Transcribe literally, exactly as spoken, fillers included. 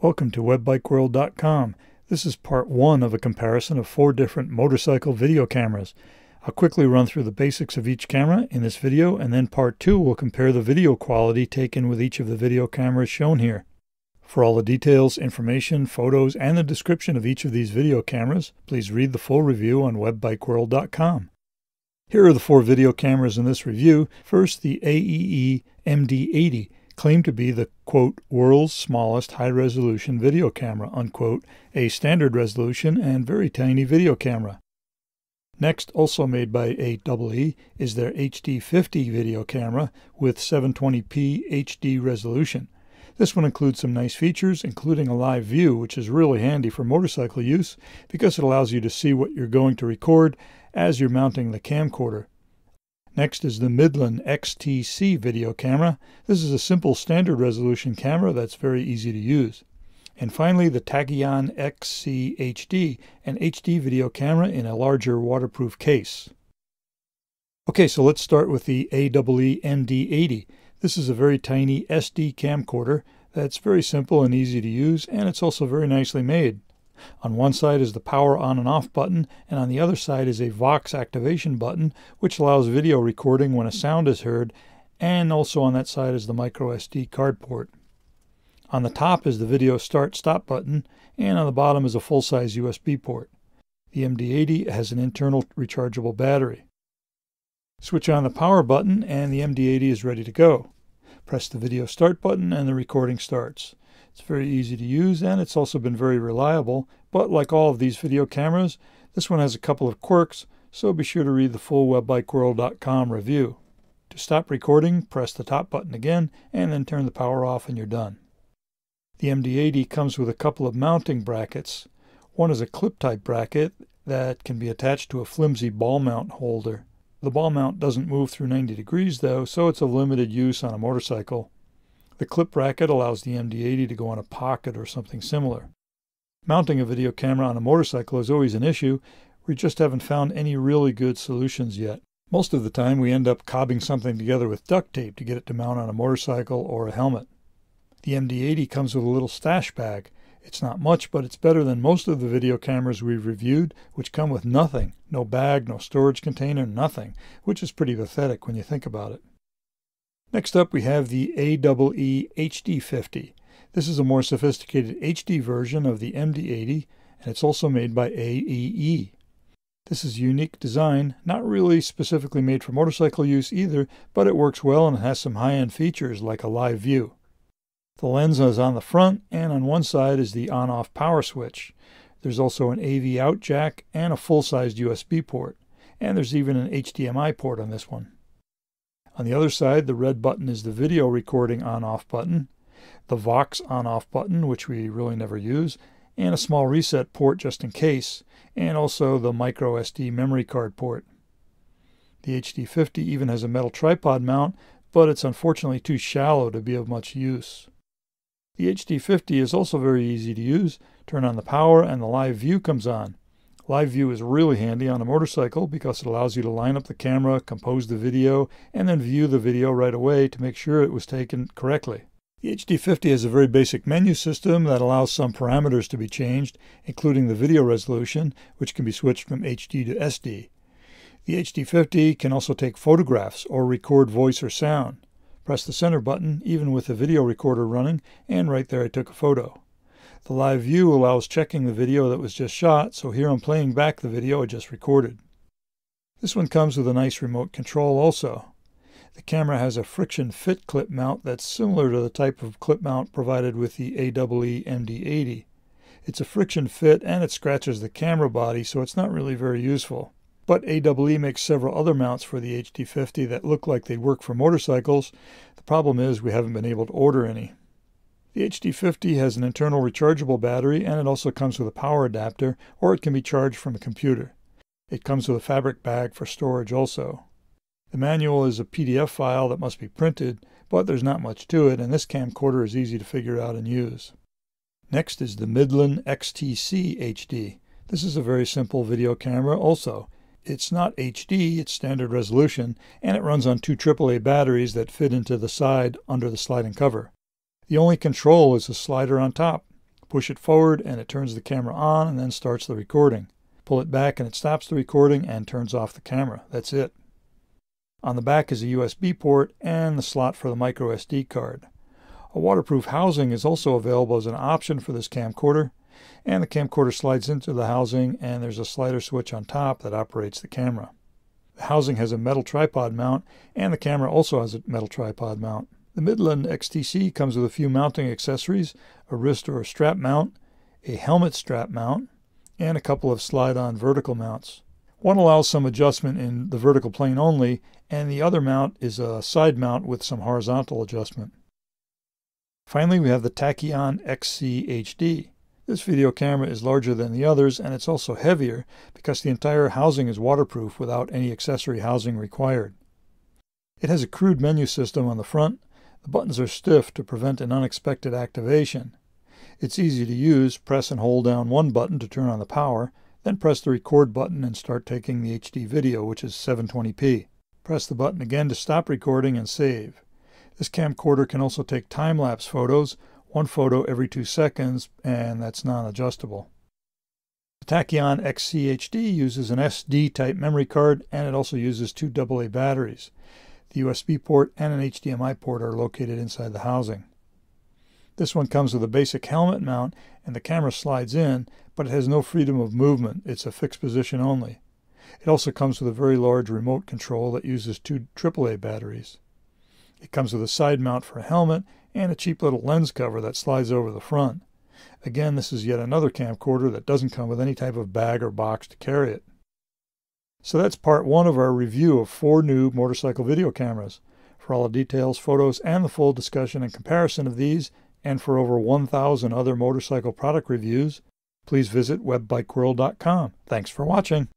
Welcome to web bike world dot com. This is part one of a comparison of four different motorcycle video cameras. I'll quickly run through the basics of each camera in this video, and then part two will compare the video quality taken with each of the video cameras shown here. For all the details, information, photos, and the description of each of these video cameras, please read the full review on web bike world dot com. Here are the four video cameras in this review. First, the A E E M D eighty. Claimed to be the, quote, world's smallest high-resolution video camera, unquote, a standard resolution and very tiny video camera. Next, also made by A E E, is their H D fifty video camera with seven twenty p H D resolution. This one includes some nice features, including a live view, which is really handy for motorcycle use because it allows you to see what you're going to record as you're mounting the camcorder. Next is the Midland X T C video camera. This is a simple standard resolution camera that's very easy to use. And finally, the Tachyon X C H D, an H D video camera in a larger waterproof case. Okay, so let's start with the A E E M D eighty. This is a very tiny S D camcorder that's very simple and easy to use, and it's also very nicely made. On one side is the power on and off button, and on the other side is a Vox activation button, which allows video recording when a sound is heard, and also on that side is the micro S D card port. On the top is the video start stop button, and on the bottom is a full-size U S B port. The M D eighty has an internal rechargeable battery. Switch on the power button and the M D eighty is ready to go. Press the video start button and the recording starts. It's very easy to use, and it's also been very reliable, but like all of these video cameras, this one has a couple of quirks, so be sure to read the full web bike world dot com review. To stop recording, press the top button again, and then turn the power off and you're done. The M D eighty comes with a couple of mounting brackets. One is a clip-type bracket that can be attached to a flimsy ball mount holder. The ball mount doesn't move through ninety degrees though, so it's of limited use on a motorcycle. The clip bracket allows the M D eighty to go on a pocket or something similar. Mounting a video camera on a motorcycle is always an issue. We just haven't found any really good solutions yet. Most of the time we end up cobbing something together with duct tape to get it to mount on a motorcycle or a helmet. The M D eighty comes with a little stash bag. It's not much, but it's better than most of the video cameras we've reviewed, which come with nothing. No bag, no storage container, nothing, which is pretty pathetic when you think about it. Next up, we have the A E E H D fifty. This is a more sophisticated H D version of the M D eighty, and it's also made by A E E. This is a unique design, not really specifically made for motorcycle use either, but it works well and has some high-end features like a live view. The lens is on the front, and on one side is the on-off power switch. There's also an A V out jack and a full-sized U S B port, and there's even an H D M I port on this one. On the other side, the red button is the video recording on-off button, the Vox on-off button, which we really never use, and a small reset port just in case, and also the micro S D memory card port. The H D fifty even has a metal tripod mount, but it's unfortunately too shallow to be of much use. The H D fifty is also very easy to use. Turn on the power and the live view comes on. Live view is really handy on a motorcycle because it allows you to line up the camera, compose the video, and then view the video right away to make sure it was taken correctly. The H D fifty has a very basic menu system that allows some parameters to be changed, including the video resolution, which can be switched from H D to S D. The H D fifty can also take photographs or record voice or sound. Press the center button, even with the video recorder running, and right there I took a photo. The live view allows checking the video that was just shot, so here I'm playing back the video I just recorded. This one comes with a nice remote control also. The camera has a friction fit clip mount that's similar to the type of clip mount provided with the A E E M D eighty. It's a friction fit and it scratches the camera body, so it's not really very useful. But A E E makes several other mounts for the H D fifty that look like they work for motorcycles. The problem is we haven't been able to order any. The H D fifty has an internal rechargeable battery, and it also comes with a power adapter, or it can be charged from a computer. It comes with a fabric bag for storage also. The manual is a P D F file that must be printed, but there's not much to it, and this camcorder is easy to figure out and use. Next is the Midland X T C H D. This is a very simple video camera also. It's not H D, it's standard resolution, and it runs on two triple A batteries that fit into the side under the sliding cover. The only control is a slider on top. Push it forward and it turns the camera on and then starts the recording. Pull it back and it stops the recording and turns off the camera. That's it. On the back is a U S B port and the slot for the micro S D card. A waterproof housing is also available as an option for this camcorder, and the camcorder slides into the housing and there's a slider switch on top that operates the camera. The housing has a metal tripod mount and the camera also has a metal tripod mount. The Midland X T C comes with a few mounting accessories, a wrist or strap mount, a helmet strap mount, and a couple of slide-on vertical mounts. One allows some adjustment in the vertical plane only, and the other mount is a side mount with some horizontal adjustment. Finally, we have the Tachyon X C H D. This video camera is larger than the others, and it's also heavier because the entire housing is waterproof without any accessory housing required. It has a crude menu system on the front. The buttons are stiff to prevent an unexpected activation. It's easy to use. Press and hold down one button to turn on the power, then press the record button and start taking the H D video, which is seven twenty p. Press the button again to stop recording and save. This camcorder can also take time-lapse photos, one photo every two seconds, and that's non-adjustable. The Tachyon X C H D uses an S D-type memory card, and it also uses two double A batteries. The U S B port and an H D M I port are located inside the housing. This one comes with a basic helmet mount and the camera slides in, but it has no freedom of movement. It's a fixed position only. It also comes with a very large remote control that uses two triple A batteries. It comes with a side mount for a helmet and a cheap little lens cover that slides over the front. Again, this is yet another camcorder that doesn't come with any type of bag or box to carry it. So that's part one of our review of four new motorcycle video cameras. For all the details, photos, and the full discussion and comparison of these, and for over one thousand other motorcycle product reviews, please visit web bike world dot com. Thanks for watching.